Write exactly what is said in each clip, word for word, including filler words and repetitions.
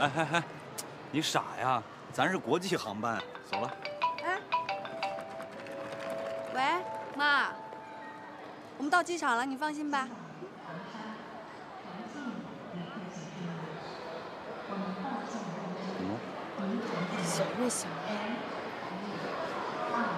哎哎哎，你傻呀？咱是国际航班，走了。哎，喂，妈，我们到机场了，你放心吧。 想没想啊？哎哎，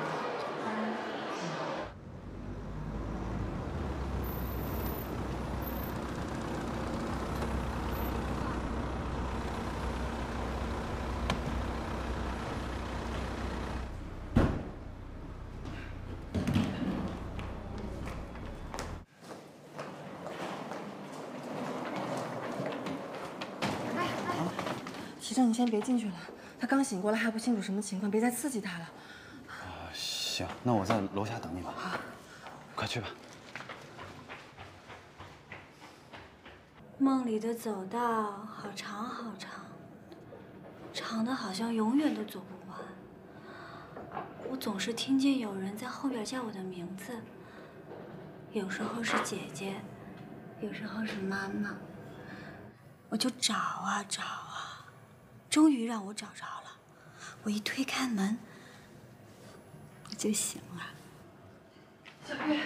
齐正，你先别进去了。 他刚醒过来，还不清楚什么情况，别再刺激他了。啊，行，那我在楼下等你吧。好，快去吧。梦里的走道好长好长，长的好像永远都走不完。我总是听见有人在后边叫我的名字，有时候是姐姐，有时候是妈妈。我就找啊找啊。 终于让我找着了，我一推开门，我就醒了。小月，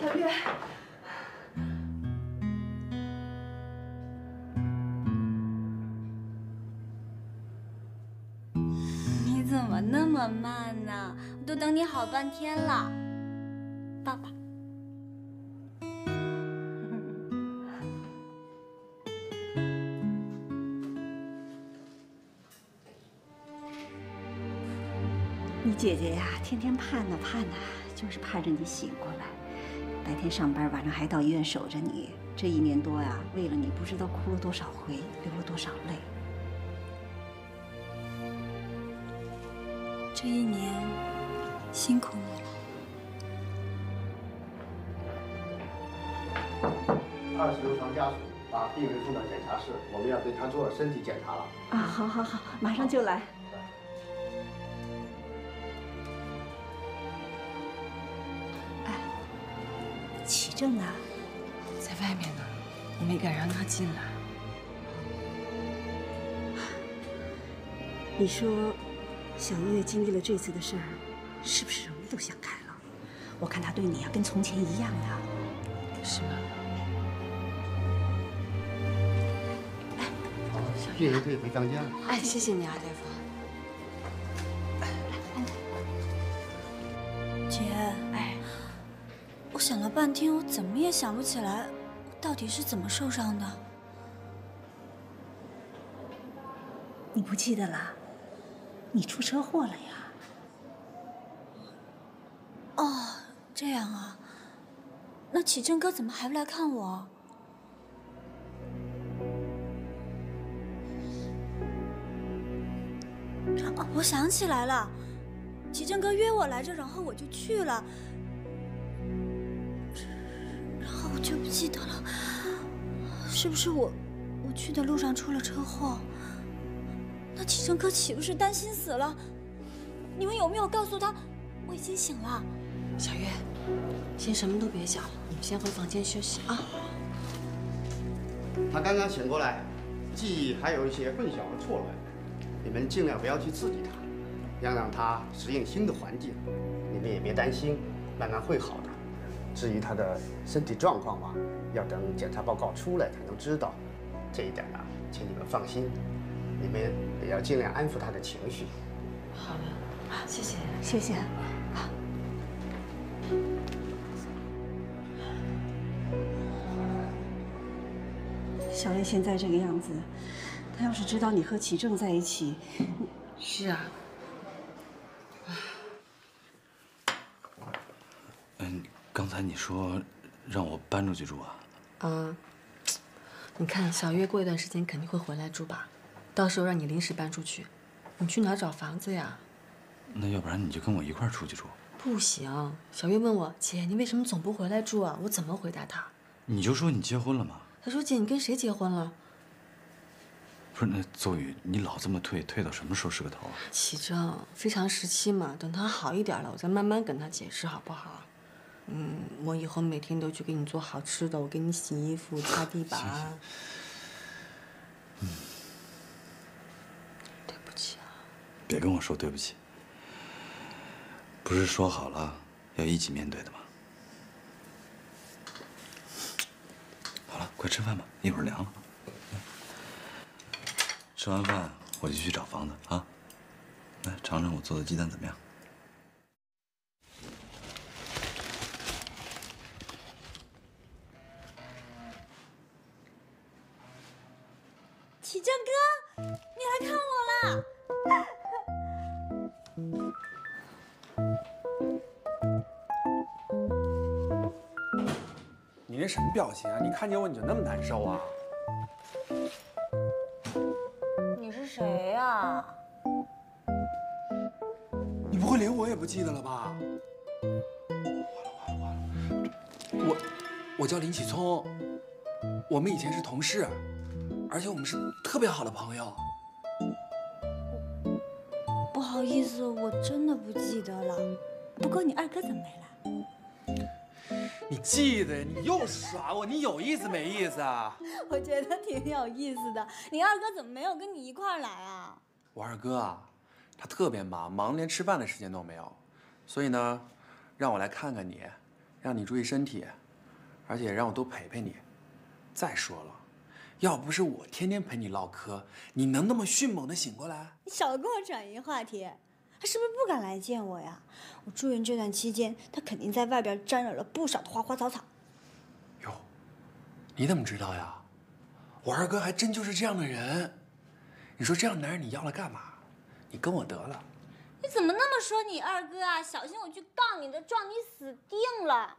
小月，你怎么那么慢呢？我都等你好半天了，爸爸。 你姐姐呀，天天盼呐盼呐，就是盼着你醒过来。白天上班，晚上还到医院守着你。这一年多呀，为了你不知道哭了多少回，流了多少泪。这一年，辛苦你了。二十楼床家属把病人送到检查室，我们要对他做身体检查了。啊，好好好，马上就来。 齐正啊，在外面呢，我没敢让他进来。你说，小月经历了这次的事儿，是不是什么都想开了？我看她对你啊，跟从前一样啊。是吗？哎，病人队回房间了。哎，谢谢你啊，大夫。 我想了半天，我怎么也想不起来，我到底是怎么受伤的。你不记得了？你出车祸了呀？哦，这样啊。那启正哥怎么还不来看我？哦，我想起来了，启正哥约我来着，然后我就去了。 我就不记得了，是不是我我去的路上出了车祸？那启正哥岂不是担心死了？你们有没有告诉他我已经醒了？小月，先什么都别想了，我们先回房间休息啊。他刚刚醒过来，记忆还有一些混淆和错乱，你们尽量不要去刺激他，要让他适应新的环境。你们也别担心，慢慢会好的。 至于他的身体状况嘛，要等检查报告出来才能知道。这一点啊，请你们放心，你们也要尽量安抚他的情绪。好了，谢谢，谢谢。好。小月现在这个样子，她要是知道你和齐正在一起，是啊。 刚才你说让我搬出去住啊？啊，你看小月过一段时间肯定会回来住吧？到时候让你临时搬出去，你去哪儿找房子呀？那要不然你就跟我一块儿出去住？不行，小月问我姐，你为什么总不回来住啊？我怎么回答她？你就说你结婚了嘛。她说姐，你跟谁结婚了？不是那邹宇，你老这么退，退到什么时候是个头啊？启正，非常时期嘛，等他好一点了，我再慢慢跟他解释，好不好？ 嗯，我以后每天都去给你做好吃的，我给你洗衣服、擦地板。嗯，别跟我说对不起。不是说好了要一起面对的吗？好了，快吃饭吧，一会儿凉了。吃完饭我就去找房子啊。来，尝尝我做的鸡蛋怎么样？ 什么表情啊！你看见我你就那么难受啊？你是谁呀？你不会连我也不记得了吧？完了完了完了！我我叫林启聪，我们以前是同事，而且我们是特别好的朋友。不好意思，我真的不记得了。不过你二哥怎么没来？ 你记得呀？你又耍我，你有意思没意思啊？我觉得挺有意思的。你二哥怎么没有跟你一块儿来啊？我二哥啊，他特别忙，忙连吃饭的时间都没有，所以呢，让我来看看你，让你注意身体，而且让我多陪陪你。再说了，要不是我天天陪你唠嗑，你能那么迅猛的醒过来？你少跟我转移话题。 他是不是不敢来见我呀？我住院这段期间，他肯定在外边沾染了不少的花花草草。哟，你怎么知道呀？我二哥还真就是这样的人。你说这样的男人你要了干嘛？你跟我得了。你怎么那么说你二哥啊？小心我去告你的状，你死定了。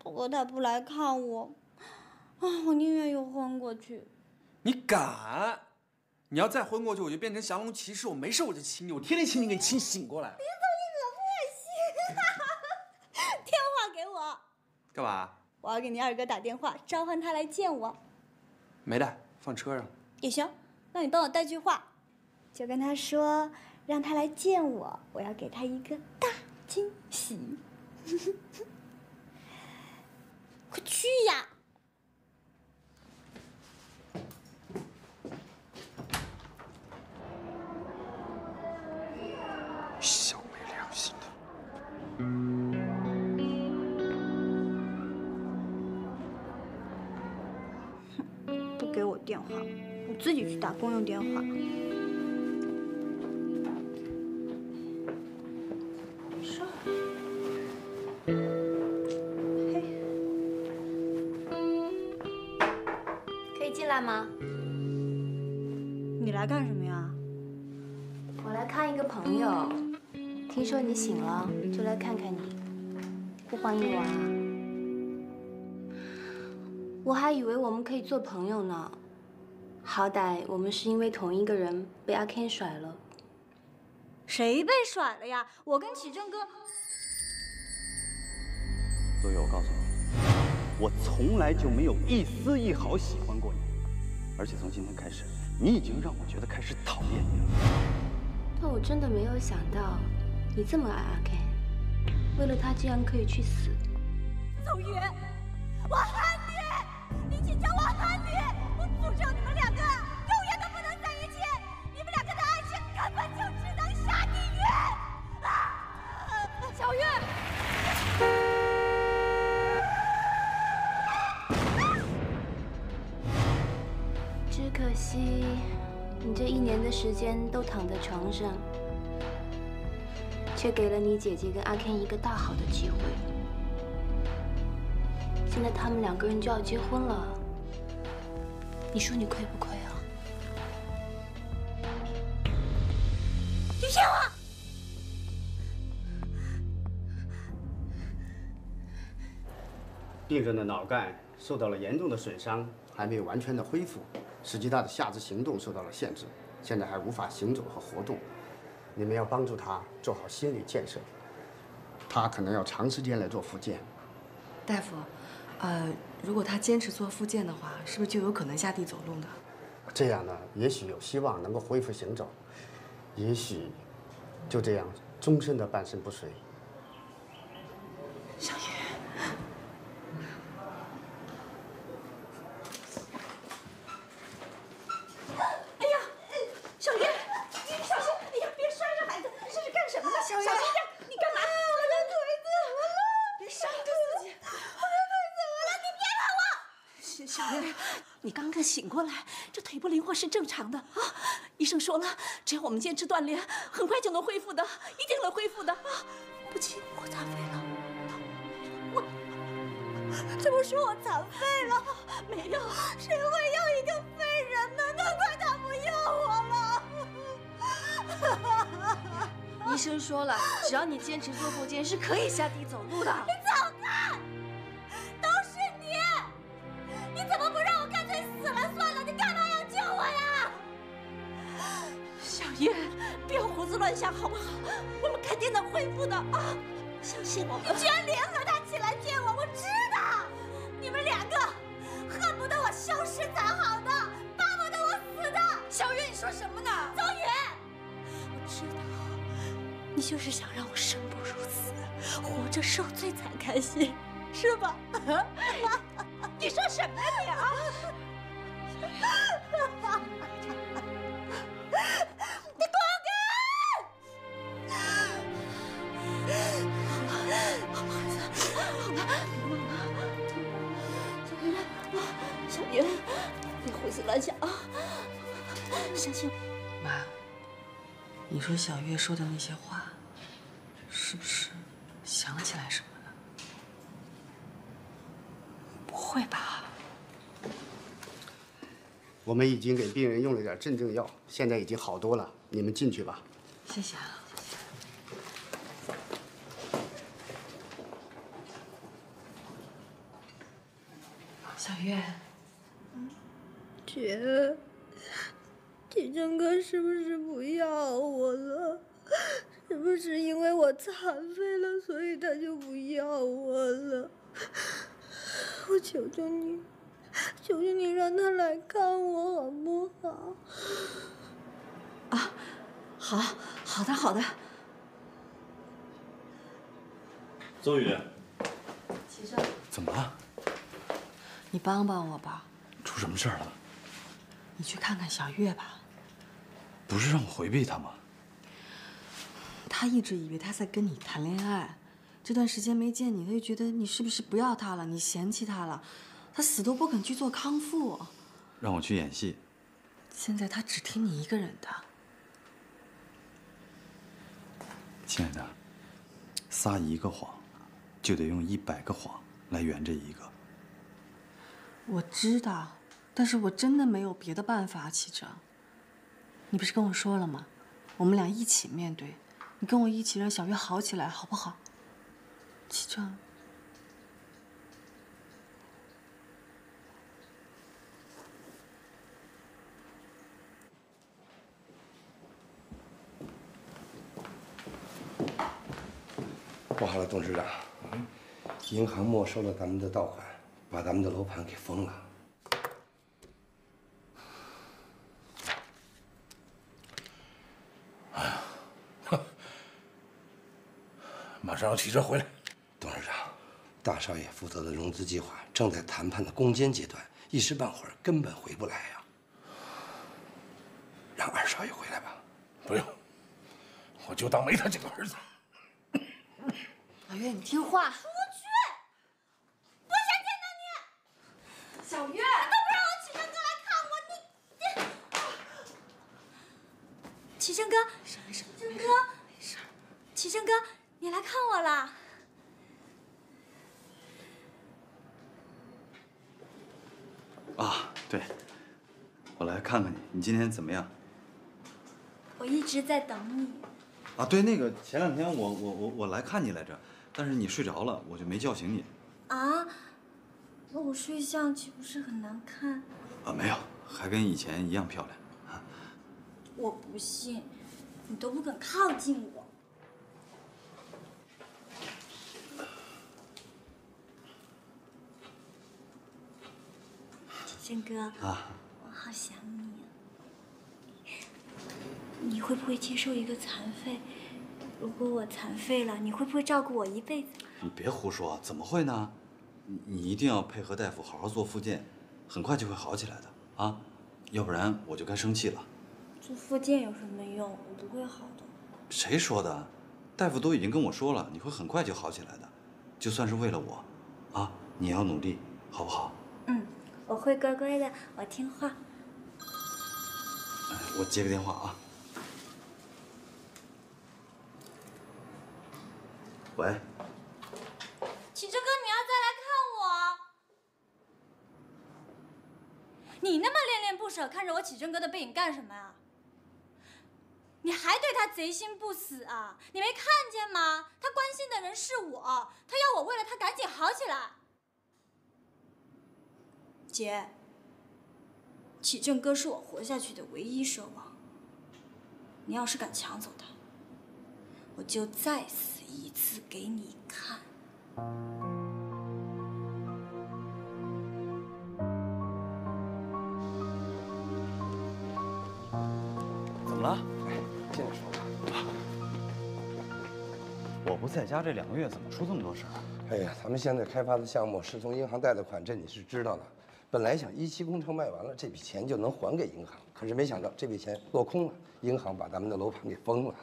不过他不来看我，啊，我宁愿又昏过去。你敢？ 你要再昏过去，我就变成降龙骑士。我没事我就亲你，我天天亲你，给你亲醒过来。林总，你恶不恶心啊？电话给我。干嘛？我要给你二哥打电话，召唤他来见我。没带，放车上。也行，那你帮我带句话，就跟他说，让他来见我，我要给他一个大惊喜。快去呀！ 小没良心的！哼，不给我电话，我自己去打公用电话。说，嘿，可以进来吗？你来干什么呀？我来看一个朋友。 听说你醒了，就来看看你，不欢迎我啊！我还以为我们可以做朋友呢，好歹我们是因为同一个人被阿 Ken 甩了。谁被甩了呀？我跟启正哥。所以我告诉你，我从来就没有一丝一毫喜欢过你，而且从今天开始，你已经让我觉得开始讨厌你了。但我真的没有想到。 你这么爱阿 Ken， 为了他竟然可以去死。宋雨，我恨你！林启程，我恨你！我诅咒你们两个永远都不能在一起！你们两个的爱情根本就只能下地狱！啊！小月，只可惜你这一年的时间都躺在床上。 却给了你姐姐跟阿 Ken 一个大好的机会。现在他们两个人就要结婚了，你说你亏不亏啊？你骗我！病人的脑干受到了严重的损伤，还没有完全的恢复，使其他的下肢行动受到了限制，现在还无法行走和活动。 你们要帮助他做好心理建设，他可能要长时间来做复健。大夫，呃，如果他坚持做复健的话，是不是就有可能下地走路呢？这样呢，也许有希望能够恢复行走，也许就这样终身的半身不遂。小雨，哎呀，小雨，你小心！哎呀，别摔！你刚刚醒过来，这腿部灵活是正常的啊。医生说了，只要我们坚持锻炼，很快就能恢复的，一定能恢复的啊！不急，我残废了，我怎么说我残废了？没有，谁会要一个废人呢？难怪他不要我了。医生说了，只要你坚持做复健，是可以下地走路的。你走开！都是你，你怎么不让我干脆死了算了？你干嘛要救我呀？小叶，不要胡思乱想好不好？我们肯定能恢复的啊！相信我。你居然联合他起来骗我，我知道！你们两个恨不得我消失才好呢，巴不得我死的。小月，你说什么呢？宗宇，我知道。 你就是想让我生不如死，活着受罪才开心，是吧？你说什么呀你啊！你滚开！好了，好了，好了，小云，你胡思乱想啊！相信妈。 你说小月说的那些话，是不是想起来什么了？不会吧？我们已经给病人用了点镇静药，现在已经好多了。你们进去吧。谢谢啊。小月，嗯，姐。 体征哥是不是不要我了？是不是因为我残废了，所以他就不要我了？我求求你，求求你让他来看我好不好？啊，好，好的，好的。宗宇，齐生，怎么了？你帮帮我吧。出什么事儿了？ 你去看看小月吧。不是让我回避她吗？她一直以为她在跟你谈恋爱，这段时间没见你，她就觉得你是不是不要她了，你嫌弃她了，她死都不肯去做康复。让我去演戏。现在她只听你一个人的。亲爱的，撒一个谎，就得用一百个谎来圆这一个。我知道。 但是我真的没有别的办法，启程。你不是跟我说了吗？我们俩一起面对，你跟我一起让小月好起来，好不好？启程，不好了，董事长，银行没收了咱们的盗款，把咱们的楼盘给封了。 马上要提车回来。董事长，大少爷负责的融资计划正在谈判的攻坚阶段，一时半会儿根本回不来呀、啊。让二少爷回来吧。不用，我就当没他这个儿子。老岳，你听话。出去！不想见到你。小月，你都不让我启生哥来看我，你你。启生哥，没事没事。生哥，没事。启生哥。 你来看我了，啊，对，我来看看你，你今天怎么样？我一直在等你。啊，对，那个前两天我我我我来看你来着，但是你睡着了，我就没叫醒你。啊，那我睡相岂不是很难看？啊，没有，还跟以前一样漂亮。啊、我不信，你都不肯靠近我。 真哥啊，我好想你、啊。你会不会接受一个残废？如果我残废了，你会不会照顾我一辈子？你别胡说，怎么会呢？你一定要配合大夫好好做复健，很快就会好起来的啊！要不然我就该生气了。做复健有什么用？我不会好的。谁说的？大夫都已经跟我说了，你会很快就好起来的。就算是为了我，啊，你也要努力，好不好？嗯。我会乖乖的，我听话。我接个电话啊。喂。启志哥，你要再来看我？你那么恋恋不舍看着我启真哥的背影干什么呀？ 你还对他贼心不死啊？你没看见吗？他关心的人是我，他要我为了他赶紧好起来。姐，启正哥是我活下去的唯一奢望。你要是敢抢走他，我就再死一次给你看。怎么了？ 现在说吧，我不在家这两个月，怎么出这么多事啊？哎呀，咱们现在开发的项目是从银行贷的款，这你是知道的。本来想一期工程卖完了，这笔钱就能还给银行，可是没想到这笔钱落空了，银行把咱们的楼盘给封了。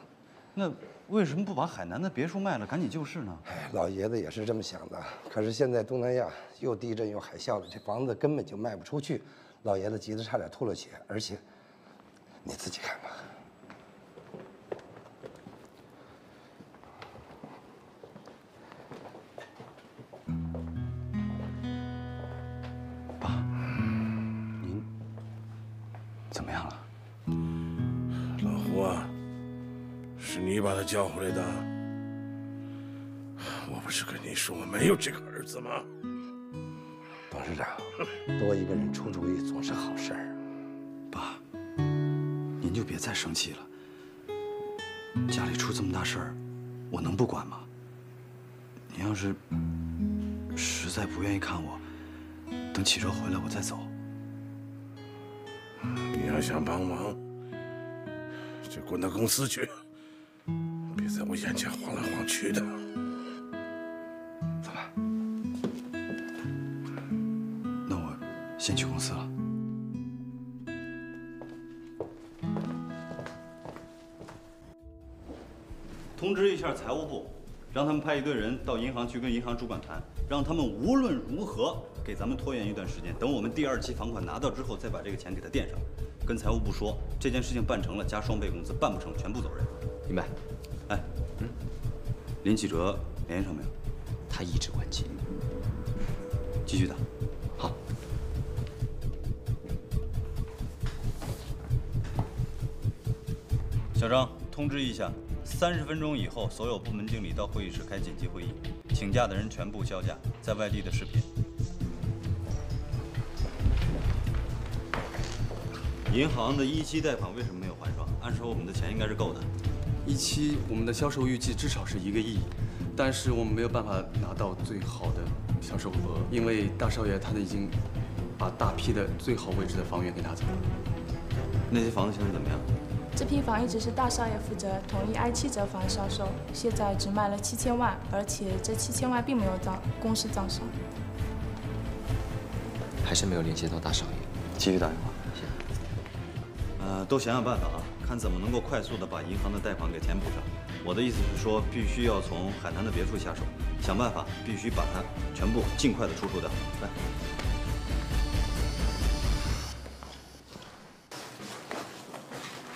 那为什么不把海南的别墅卖了，赶紧救市呢？哎，老爷子也是这么想的，可是现在东南亚又地震又海啸的，这房子根本就卖不出去，老爷子急得差点吐了血。而且，你自己看吧。 你把他叫回来的，我不是跟你说我没有这个儿子吗？董事长，多一个人出主意总是好事儿。爸，您就别再生气了。家里出这么大事儿，我能不管吗？您要是实在不愿意看我，等启州回来我再走。你要想帮忙，就滚到公司去。 别在我眼前晃来晃去的，走吧。那我先去公司了。通知一下财务部，让他们派一队人到银行去跟银行主管谈，让他们无论如何给咱们拖延一段时间，等我们第二期房款拿到之后，再把这个钱给他垫上。跟财务部说，这件事情办成了加双倍工资，办不成全部走人。明白。 哎，嗯，林启哲联系上没有？他一直关机，继续打。好。小张，通知一下，三十分钟以后，所有部门经理到会议室开紧急会议，请假的人全部销假，在外地的视频。银行的一期贷款为什么没有还上？按说我们的钱应该是够的。 一期我们的销售预计至少是一个亿，但是我们没有办法拿到最好的销售额，因为大少爷他已经把大批的最好位置的房源给拿走了。那些房子现在怎么样？这批房一直是大少爷负责统一按七折房销售，现在只卖了七千万，而且这七千万并没有到公示账上，还是没有联系到大少爷，继续打电话。 呃，都想想办法啊，看怎么能够快速的把银行的贷款给填补上。我的意思是说，必须要从海南的别墅下手，想办法必须把它全部尽快的出售掉。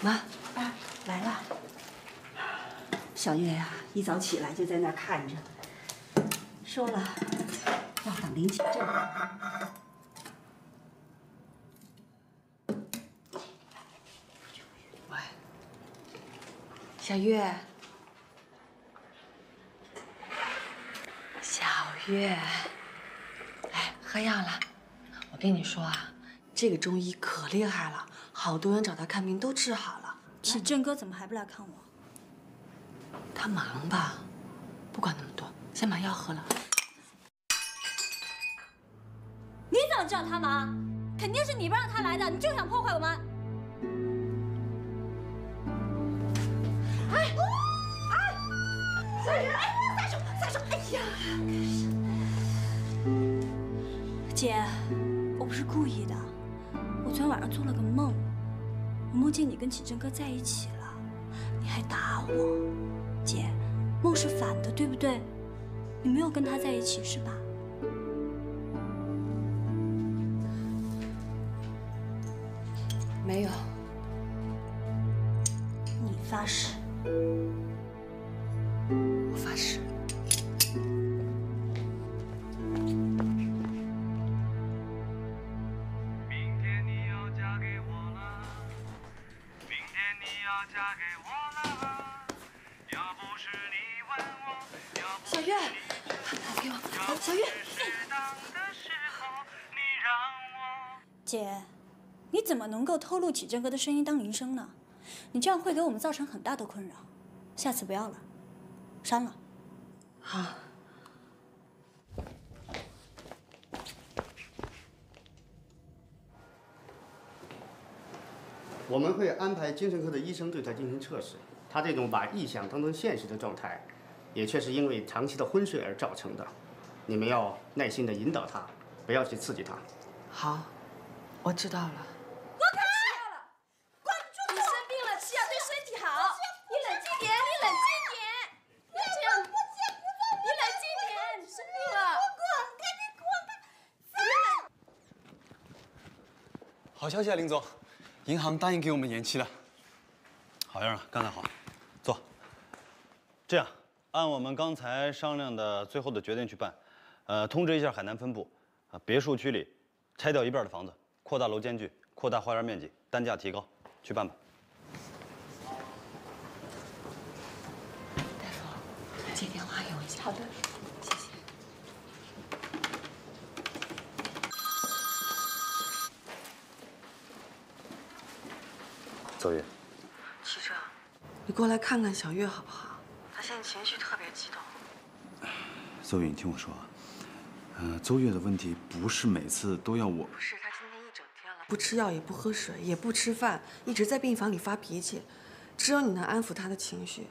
来，妈，爸来了。小月呀、啊，一早起来就在那看着，说了要等林启正。 小月，小月，哎，喝药了。我跟你说啊，这个中医可厉害了，好多人找他看病都治好了。启正哥怎么还不来看我？他忙吧，不管那么多，先把药喝了。你怎么知道他忙？肯定是你不让他来的，你就想破坏我们。 哎哎，三叔，哎，三叔，三叔，哎呀！姐，我不是故意的，我昨天晚上做了个梦，我梦见你跟启正哥在一起了，你还打我。姐，梦是反的，对不对？你没有跟他在一起是吧？没有。你发誓？我发誓。 小月，打给我，小月，姐，你怎么能够偷录启正哥的声音当铃声呢？你这样会给我们造成很大的困扰，下次不要了，删了。好。我们会安排精神科的医生对他进行测试，他这种把臆想当成现实的状态。 也确实因为长期的昏睡而造成的，你们要耐心的引导他，不要去刺激他。好，我知道了。我看到了，管住！你生病了，吃药对身体好。你冷静点，你冷静点，不要这样。你冷静点，你生病了。好消息啊，林总，银行答应给我们延期了。好样的，干得好，坐。这样。 按我们刚才商量的最后的决定去办，呃，通知一下海南分部，啊，别墅区里拆掉一半的房子，扩大楼间距，扩大花园面积，单价提高，去办吧。大夫，接电话用一下。好的，谢谢。邹月，启正，你过来看看小月好不好？ 他现在情绪特别激动。邹月，你听我说啊，呃，邹月的问题不是每次都要我。不是，他今天一整天了，不吃药也不喝水也不吃饭，一直在病房里发脾气，只有你能安抚他的情绪。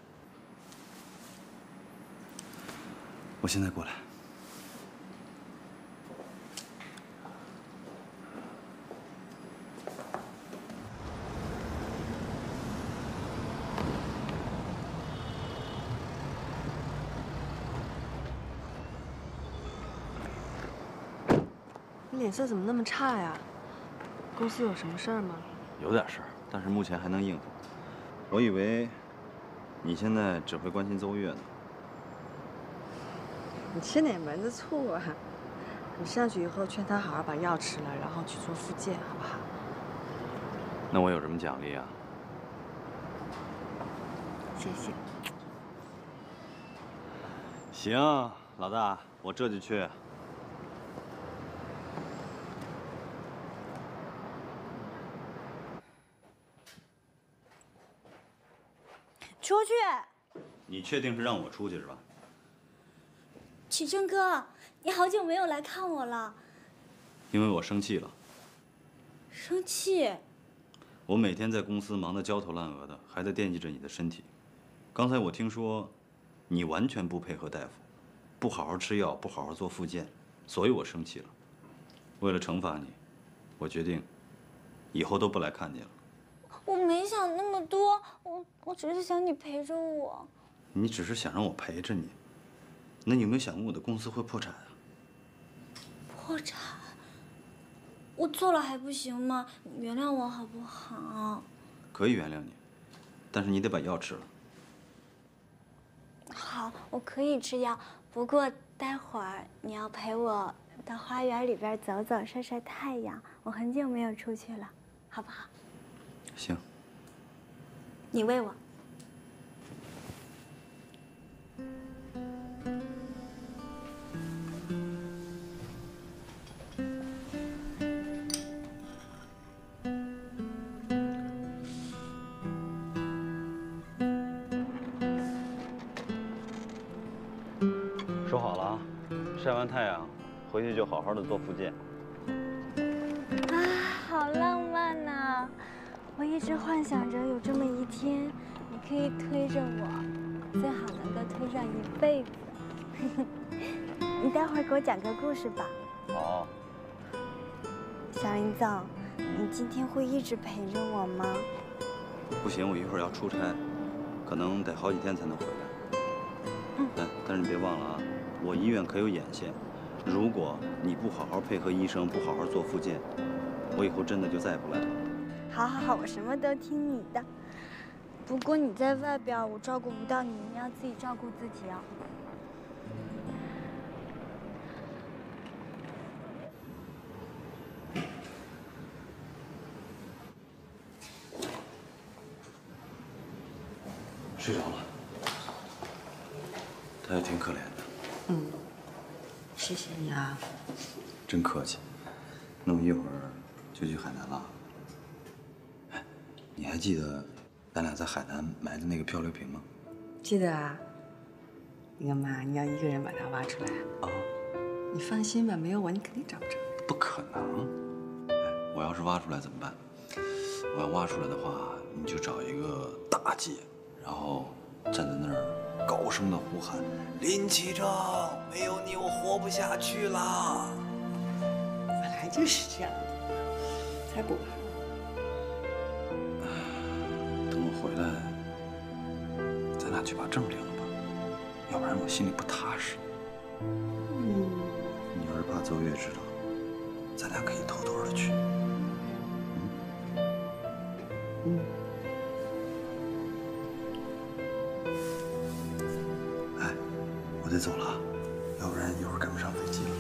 我现在过来。脸色怎么那么差呀？公司有什么事儿吗？有点事儿，但是目前还能应付。我以为你现在只会关心邹月呢。你吃哪门子醋啊？你上去以后劝他好好把药吃了，然后去做复健，好不好？那我有什么奖励啊？谢谢。行，老大，我这就去。 出去！你确定是让我出去是吧？启正哥，你好久没有来看我了。因为我生气了。生气？我每天在公司忙得焦头烂额的，还在惦记着你的身体。刚才我听说，你完全不配合大夫，不好好吃药，不好好做复健，所以我生气了。为了惩罚你，我决定以后都不来看你了。 我没想那么多，我我只是想你陪着我。你只是想让我陪着你，那你有没有想过我的公司会破产啊？破产？我错了还不行吗？你原谅我好不好？可以原谅你，但是你得把药吃了。好，我可以吃药，不过待会儿你要陪我到花园里边走走，晒晒太阳。我很久没有出去了，好不好？ 行，你喂我。说好了啊，晒完太阳回去就好好的做复健。啊，好浪漫呐！ 我一直幻想着有这么一天，你可以推着我，最好能够推上一辈子。你待会儿给我讲个故事吧。好。小林总，你今天会一直陪着我吗？不行，我一会儿要出差，可能得好几天才能回来。嗯。但但是你别忘了啊，我医院可有眼线，如果你不好好配合医生，不好好做复健，我以后真的就再也不来了。 好好好好，我什么都听你的。不过你在外边，我照顾不到你，你要自己照顾自己啊。睡着了，他也挺可怜的。嗯，谢谢你啊。真客气，弄一会儿就去海南了。哎，你还记得咱俩在海南埋的那个漂流瓶吗？记得啊。你干嘛？你要一个人把它挖出来啊？你放心吧，没有我你肯定找不着。不可能！哎，我要是挖出来怎么办？我要挖出来的话，你就找一个大姐。 然后站在那儿高声的呼喊：“林奇正，没有你我活不下去了。”本来就是这样的，才不怕。等我回来，咱俩去把证领了吧，要不然我心里不踏实。嗯。你要是怕邹月知道，咱俩可以偷偷的去。嗯。嗯。 我得走了，要不然一会儿赶不上飞机了。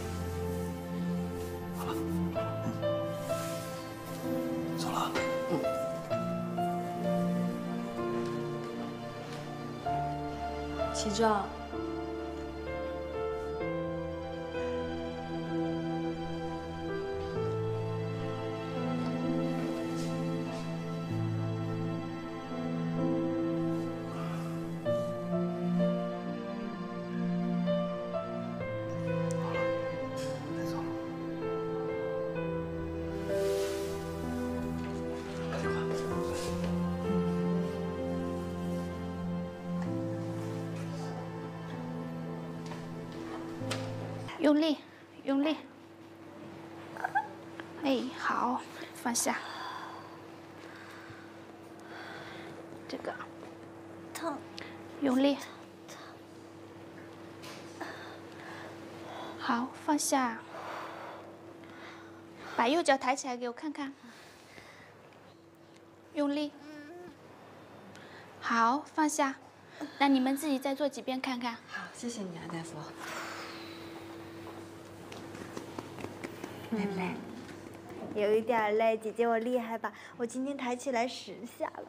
好了，嗯，走了。嗯。奇正，用力，用力！哎，好，放下。这个痛，用力。好，放下。把右脚抬起来给我看看。用力。好，放下。那你们自己再做几遍看看。好，谢谢你啊，大夫。 累不累？有一点累，姐姐我厉害吧？我今天抬起来十下了，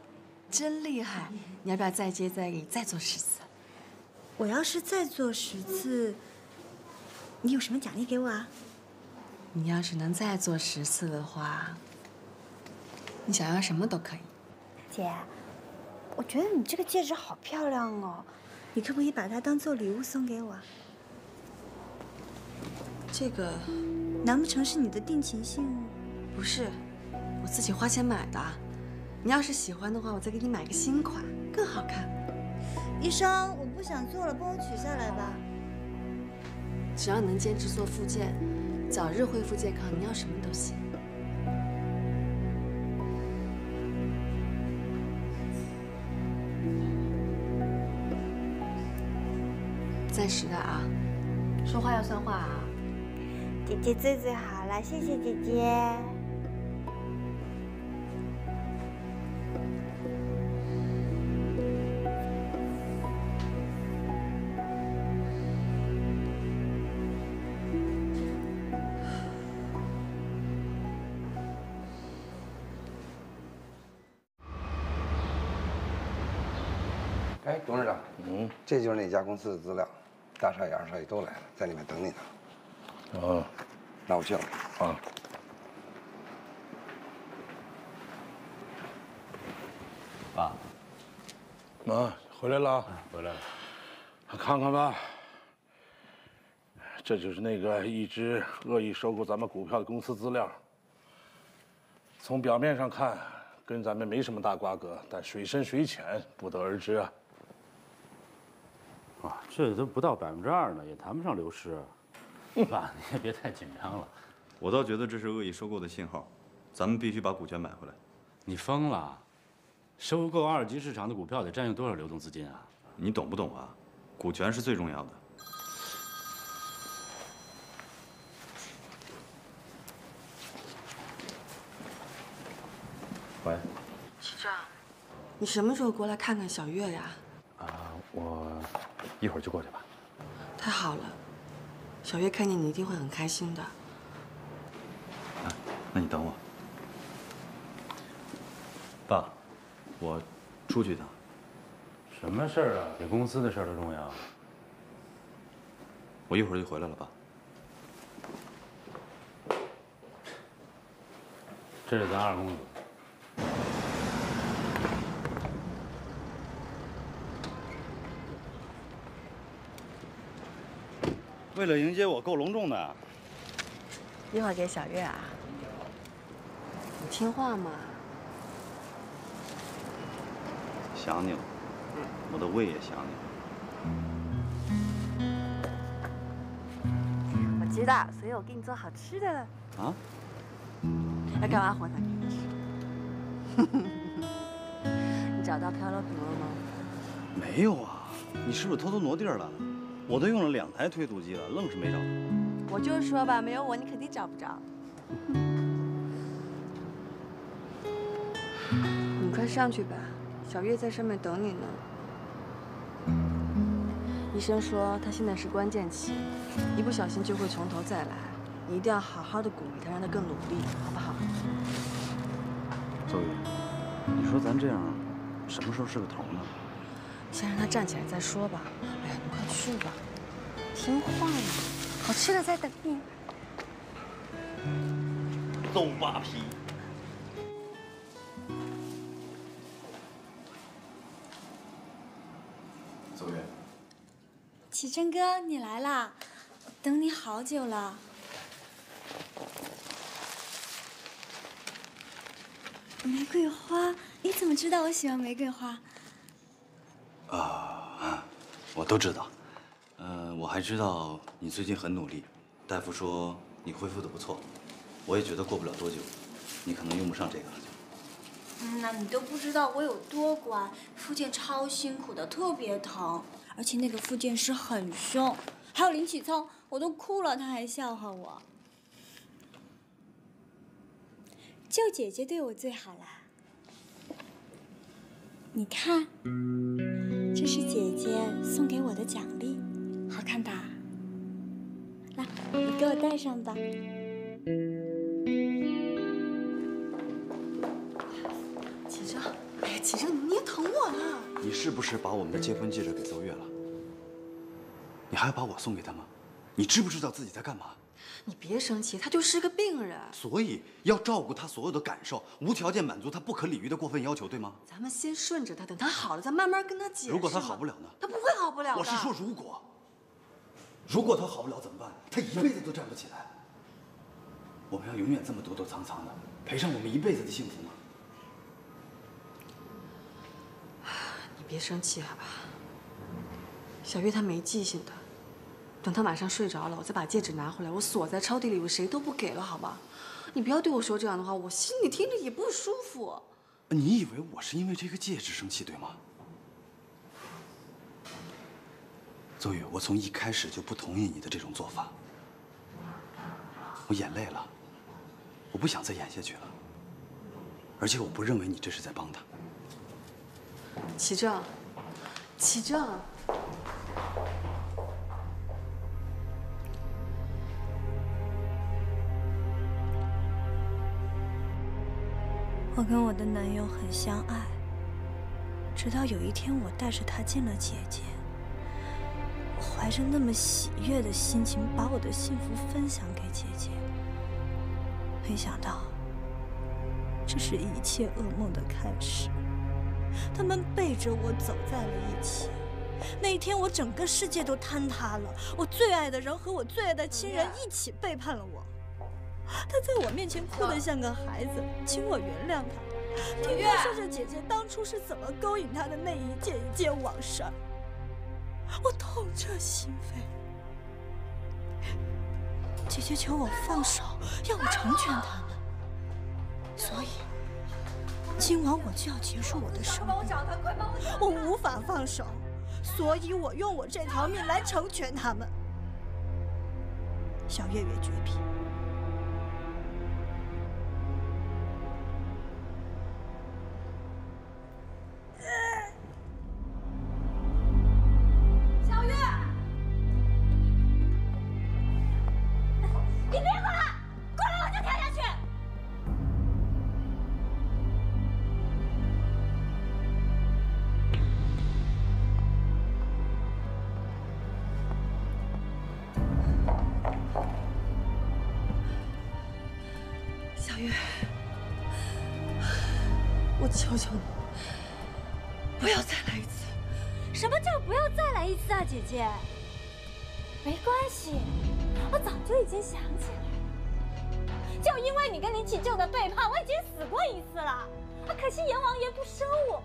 真厉害！你要不要再接再厉，再做十次？我要是再做十次，你有什么奖励给我啊？你要是能再做十次的话，你想要什么都可以。姐，我觉得你这个戒指好漂亮哦，你可不可以把它当做礼物送给我？这个。 难不成是你的定情信物？不是，我自己花钱买的。你要是喜欢的话，我再给你买个新款，更好看。医生，我不想做了，帮我取下来吧。只要能坚持做复健，早日恢复健康，你要什么都行。暂时的啊，说话要算话啊。 姐姐最最好了，谢谢姐姐。哎，董事长，嗯，这就是那家公司的资料，大少爷、二少爷都来了，在里面等你呢。 哦，那我去了啊。爸，妈回来了，回来了。看看吧，这就是那个一直恶意收购咱们股票的公司资料。从表面上看，跟咱们没什么大瓜葛，但水深水浅不得而知啊。啊，这都不到百分之二呢，也谈不上流失。 爸，你也别太紧张了。我倒觉得这是恶意收购的信号，咱们必须把股权买回来。你疯了？收购二级市场的股票得占用多少流动资金啊？你懂不懂啊？股权是最重要的。喂。市长，你什么时候过来看看小月呀？啊，我一会儿就过去吧。太好了，小月看见你一定会很开心的。啊，那你等我。爸，我出去一趟。什么事儿啊？比公司的事儿都重要。我一会儿就回来了，爸。 这是咱二公子。为了迎接我，够隆重的。一会儿给小月啊。你听话嘛。想你了，我的胃也想你了。我知道，所以我给你做好吃的了。啊？ 那干嘛活塞给你吃？你找到漂流瓶了吗？没有啊，你是不是偷偷挪地儿了？我都用了两台推土机了，愣是没找着。我就说吧，没有我你肯定找不着。你快上去吧，小月在上面等你呢。医生说她现在是关键期，一不小心就会从头再来。 你一定要好好的鼓励他，让他更努力，好不好？邹宇，你说咱这样，什么时候是个头呢？先让他站起来再说吧。哎呀，你快去吧，听话嘛，好吃的在等你。邹扒皮。邹宇，启真哥，你来啦，等你好久了。 玫瑰花，你怎么知道我喜欢玫瑰花？啊，我都知道。呃，我还知道你最近很努力，大夫说你恢复的不错，我也觉得过不了多久，你可能用不上这个了就。嗯，那你都不知道我有多乖，复健超辛苦的，特别疼，而且那个复健师很凶，还有林启聪，我都哭了，他还笑话我。 就姐姐对我最好啦。你看，这是姐姐送给我的奖励，好看吧？来，你给我戴上吧。启正，哎呀，启正，你捏疼我了！你是不是把我们的结婚戒指给邹月了？你还要把我送给他吗？你知不知道自己在干嘛？ 你别生气，他就是个病人，所以要照顾他所有的感受，无条件满足他不可理喻的过分要求，对吗？咱们先顺着他，等他好了，咱慢慢跟他解释。如果他好不了呢？他不会好不了的。我是说，如果，如果他好不了怎么办？他一辈子都站不起来。我们要永远这么躲躲藏藏的，赔上我们一辈子的幸福吗？你别生气，好吧？小月她没记性的。 等他晚上睡着了，我再把戒指拿回来，我锁在抽屉里，我谁都不给了，好吧？你不要对我说这样的话，我心里听着也不舒服。你以为我是因为这个戒指生气，对吗？邹宇，我从一开始就不同意你的这种做法。我眼累了，我不想再演下去了。而且我不认为你这是在帮他。启正，启正。 我跟我的男友很相爱，直到有一天我带着他见了姐姐，我怀着那么喜悦的心情把我的幸福分享给姐姐，没想到这是一切噩梦的开始。他们背着我走在了一起，那一天我整个世界都坍塌了，我最爱的人和我最爱的亲人一起背叛了我。 他在我面前哭得像个孩子，请我原谅他。听他说说姐姐当初是怎么勾引他的那一件一件往事，我痛彻心扉。姐姐求我放手，要我成全他们，所以今晚我就要结束我的生命。我无法放手，所以我用我这条命来成全他们。小月月绝癖。求求你，不要再来一次！什么叫不要再来一次啊，姐姐？没关系，我早就已经想起来了，就因为你跟林启旧的背叛，我已经死过一次了。可惜阎王爷不收我，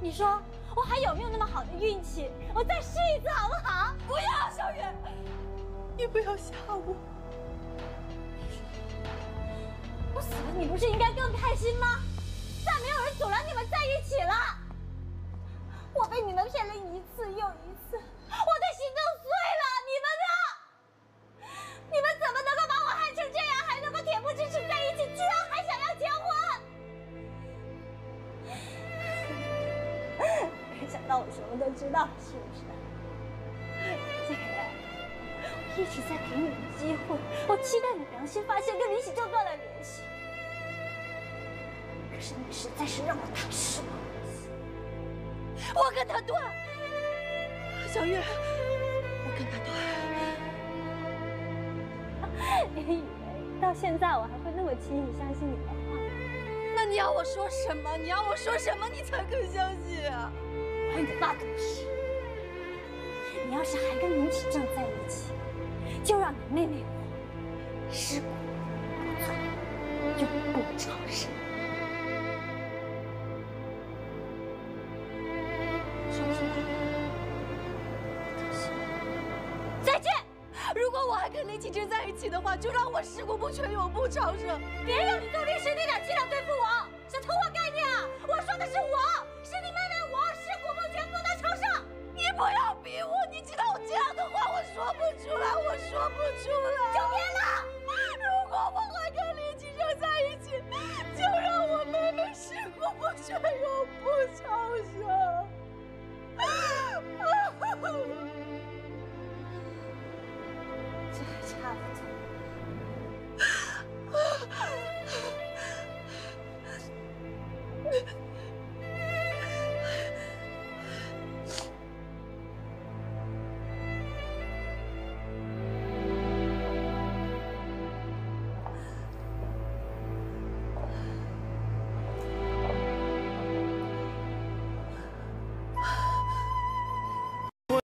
你说我还有没有那么好的运气？我再试一次好不好？不要，小雨，你不要吓我。 我死了，你不是应该更开心吗？再没有人阻拦你们在一起了。我被你们骗了一次又一次，我的心都碎了。你们呢？你们怎么能够把我害成这样，还能够恬不知耻在一起，居然还想要结婚？没想到我什么都知道，是不是？这个人，我一直在给你们机会，我期待你良心发现，跟林启就断了联系。 可是你实在是让我太失望了，我跟他断，小月，我跟他断。你以为到现在我还会那么轻易相信你的话？那你要我说什么？你要我说什么你才肯相信啊？我让你发毒誓，你要是还跟林启正在一起，就让你妹妹我尸骨无存，永不超生。 跟林启正在一起的话，就让我尸骨不全，永不超生。别用你做律师那点伎俩对付我！